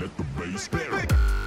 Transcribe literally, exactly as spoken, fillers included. Let the bass play.